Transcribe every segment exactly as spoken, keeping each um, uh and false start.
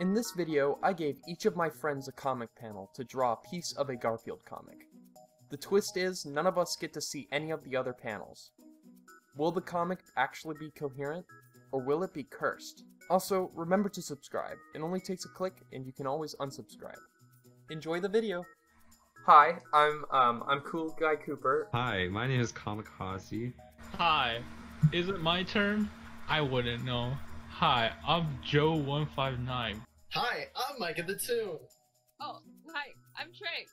In this video, I gave each of my friends a comic panel to draw a piece of a Garfield comic. The twist is, none of us get to see any of the other panels. Will the comic actually be coherent, or will it be cursed? Also, remember to subscribe. It only takes a click, and you can always unsubscribe. Enjoy the video! Hi, I'm um I'm Cool Guy Cooper. Hi, my name is Comikaze. Hi, is it my turn? I wouldn't know. Hi, I'm Joe one five nine. Hi, I'm Mike of the Two. Oh, hi, I'm Trey.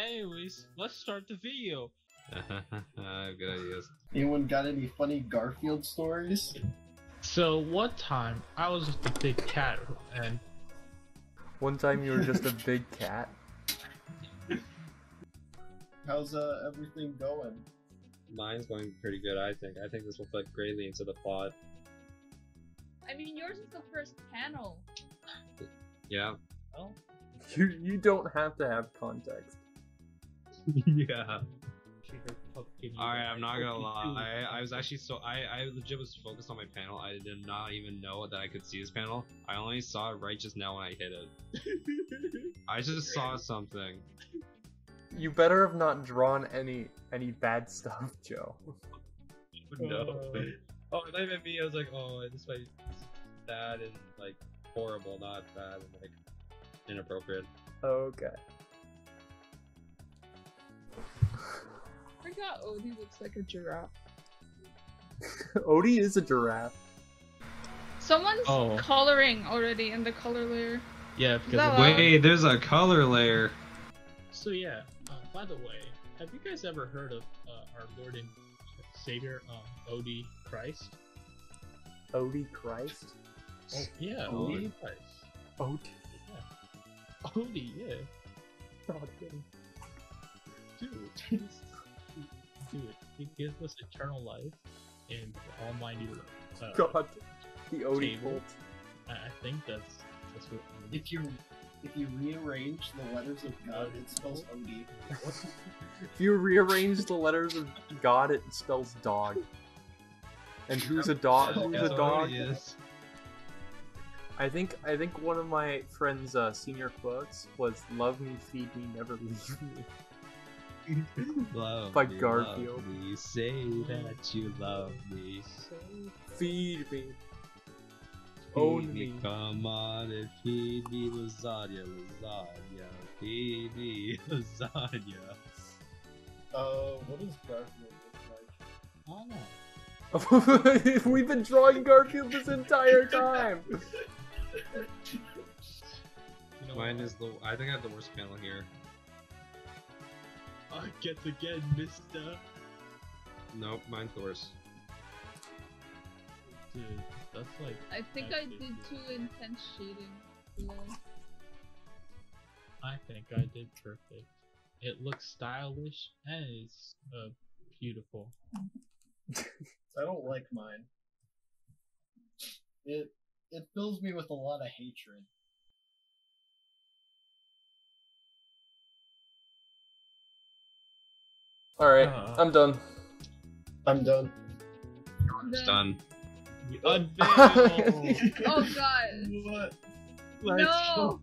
Anyways, let's start the video. Good ideas. Anyone got any funny Garfield stories? So one time I was just a big cat, and one time you were just a big cat. How's uh, everything going? Mine's going pretty good, I think. I think this will fit greatly into the plot. I mean, yours is the first panel. Yeah. Well, you you don't have to have context. Yeah. Alright, I'm not gonna lie. I, I was actually so I, I legit was focused on my panel. I did not even know that I could see this panel. I only saw it right just now when I hit it. I just saw something. You better have not drawn any any bad stuff, Joe. No. Oh, not even me. I was like, oh, this might be bad and like horrible, not bad and like inappropriate. Okay. I forgot Odie looks like a giraffe. Odie is a giraffe. Someone's oh. coloring already in the color layer. Yeah, because wait, loud? There's a color layer. So yeah. Uh, by the way, have you guys ever heard of uh, our Lord and Savior, um, Odie Christ? Odie Christ? Oh, yeah, Odie, Odie Christ. Odie? Yeah. Odie, yeah. Oh, dude. Dude, Jesus. Dude, he gives us eternal life and almighty love. Uh, God, the Odie cult. I think that's, that's what I mean. If you... If you rearrange the letters of God, it spells Odie. If you rearrange the letters of God, it spells dog. And who's a dog? Who's a dog? I think I think one of my friend's uh, senior quotes was "Love me, feed me, never leave me." Love by Garfield. Love me, say that you love me. Feed me. Own me. Come on and feed me lasagna, lasagna, feed me lasagna. Oh, uh, what does Garfield look like? I don't know. We've been drawing Garfield this entire time! You know, mine is the- I think I have the worst panel here. I get to get mister. Nope, mine's the worst. Dude, that's like... I think I did too intense shading. Yeah. I think I did perfect. It looks stylish and it's uh, beautiful. I don't like mine. It it fills me with a lot of hatred. Alright, uh, I'm done. I'm done. I'm just done. Unveil! Oh god! What? No!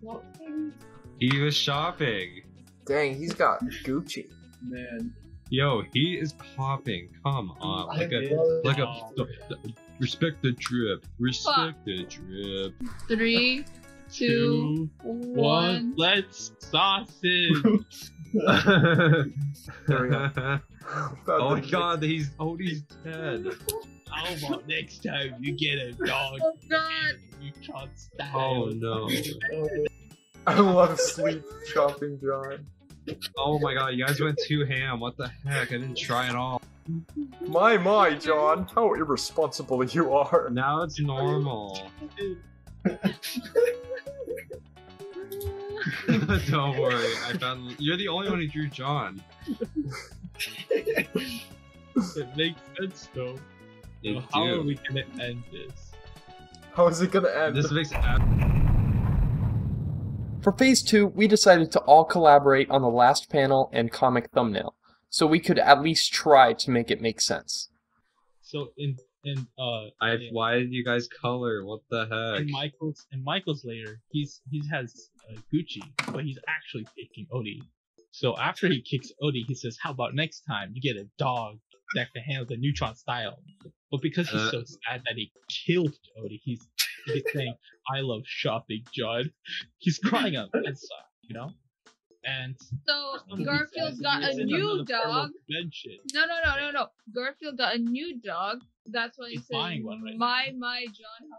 He was shopping. Dang, he's got Gucci. Man. Yo, he is popping. Come on, like I a, like oh, a. Man. Respect the drip. Respect Fuck. the drip. Three, two, two one. one. Let's sausage. There we go. Oh my god, he's Odie's dead. Oh my, next time you get a dog, oh god. You can't style. Oh no. I love sweet shopping John. Oh my god, you guys went too ham, what the heck, I didn't try at all. My my John, how irresponsible you are. Now it's normal. Don't worry, I found- you're the only one who drew John. It makes sense though. So how do. are we gonna end this? How is it gonna end? This makes For phase two, we decided to all collaborate on the last panel and comic thumbnail, so we could at least try to make it make sense. So in And uh, I and, why did you guys color? What the heck? And Michael's and Michael's later, he's he's has uh, Gucci, but he's actually kicking Odie. So after he kicks Odie, he says, "How about next time you get a dog that can handle the neutron style?" But because he's uh, so sad that he killed Odie, he's he's saying, "I love shopping, Judd." He's crying out inside, you know. And so Garfield got a new dog. No, no, no, no, no. Garfield got a new dog. That's why he said, "My, my, John, how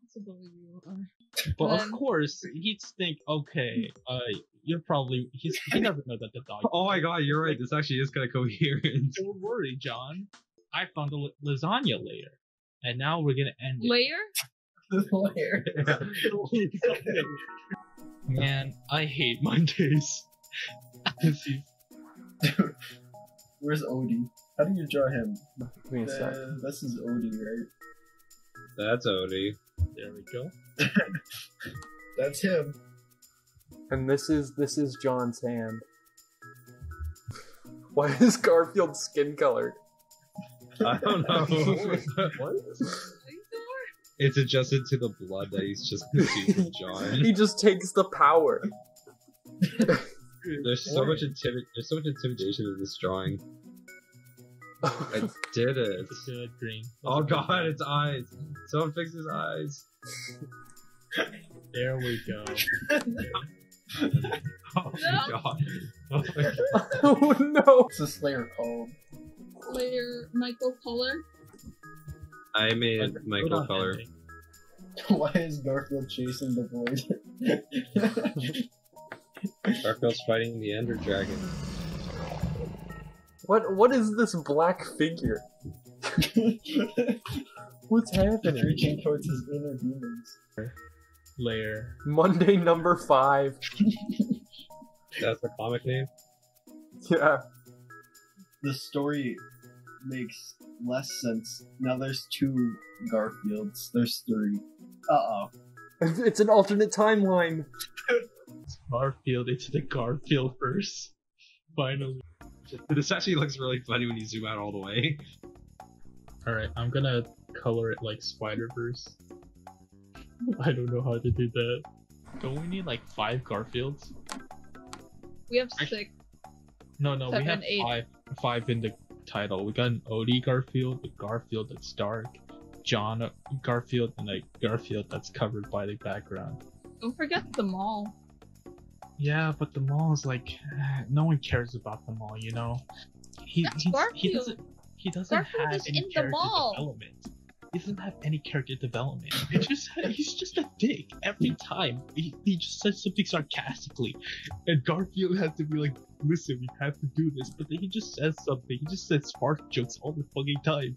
irresponsible you are." But of course, he'd think, okay, uh, you're probably he's he doesn't know that the dog. Oh my God, you're right. This actually is kind of coherent. Don't worry, John. I found a lasagna layer, and now we're gonna end it. Layer? The layer. Man, I hate Mondays. Where's Odie? How do you draw him? Wait, uh, this is Odie, right? That's Odie. There we go. That's him. And this is this is John's hand. Why is Garfield skin colored? I don't know. What? It's adjusted to the blood that he's just consuming, John. He just takes the power. There's so much intimid- There's so much intimidation in this drawing. I did it. It's a green. Oh God, green. It's eyes. Someone fix his eyes. There we go. Oh my God. Oh my God. Oh no. What's this layer called? Layer Michael Color. I made okay, Michael Color. Why is Garfield chasing the void? Garfield's fighting the Ender Dragon. What what is this black figure? What's happening? It's reaching towards his inner demons. Layer. Monday number five. That's the comic name? Yeah. The story makes less sense. Now there's two Garfields. There's three. Uh-oh. It's an alternate timeline. It's Garfield. It's the Garfield verse. Finally. This actually looks really funny when you zoom out all the way. Alright, I'm gonna color it like Spider-Verse. I don't know how to do that. Don't we need like five Garfields? We have six. I... No, no, Seven, we have eight. five. Five in the title. We got an Odie Garfield, a Garfield that's dark, John Garfield, and a Garfield that's covered by the background. Don't forget the mall. Yeah, but the mall is like, no one cares about the mall, you know. He he, he doesn't he doesn't Garfield have any in character the mall. development. He doesn't have any character development. He just he's just a dick every time. He he just says something sarcastically, and Garfield has to be like, "Listen, we have to do this," but then he just says something. He just says fart jokes all the fucking time.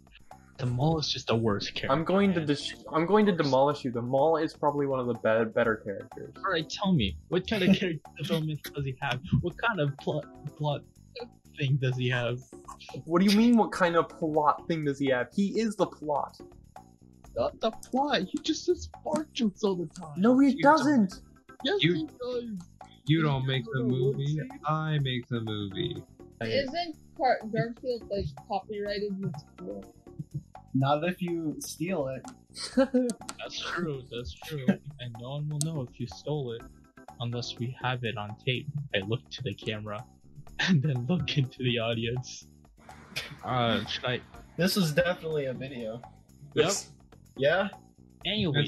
The mall is just the worst character. I'm going man. to dis I'm going to demolish you. The mall is probably one of the be better characters. All right, tell me, what kind of character development does he have? What kind of plot plot thing does he have? What do you mean? What kind of plot thing does he have? He is the plot. Not the plot. He just says fart jokes all the time. No, he you doesn't. Don't. Yes, you he does. You don't make the movie. I make the movie. Isn't Garfield like copyrighted in school? Not if you steal it. That's true, that's true. And no one will know if you stole it. Unless we have it on tape. I look to the camera. And then look into the audience. Uh, should I... This is definitely a video. Yep. Yeah? Anyway,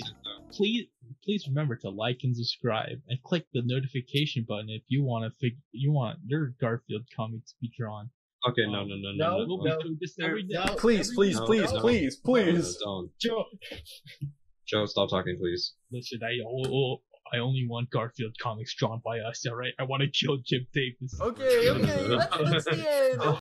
please... Please remember to like and subscribe, and click the notification button if you want to fig you want your Garfield comic to be drawn. Okay, um, no, no, no, no, no, no, no, no, this every no day. Please, please, no, please, no, please, please, no, Joe, Joe, stop talking, please. Listen, I oh, I only want Garfield comics drawn by us. All right, I want to kill Jim Davis. Okay, okay, that's the end.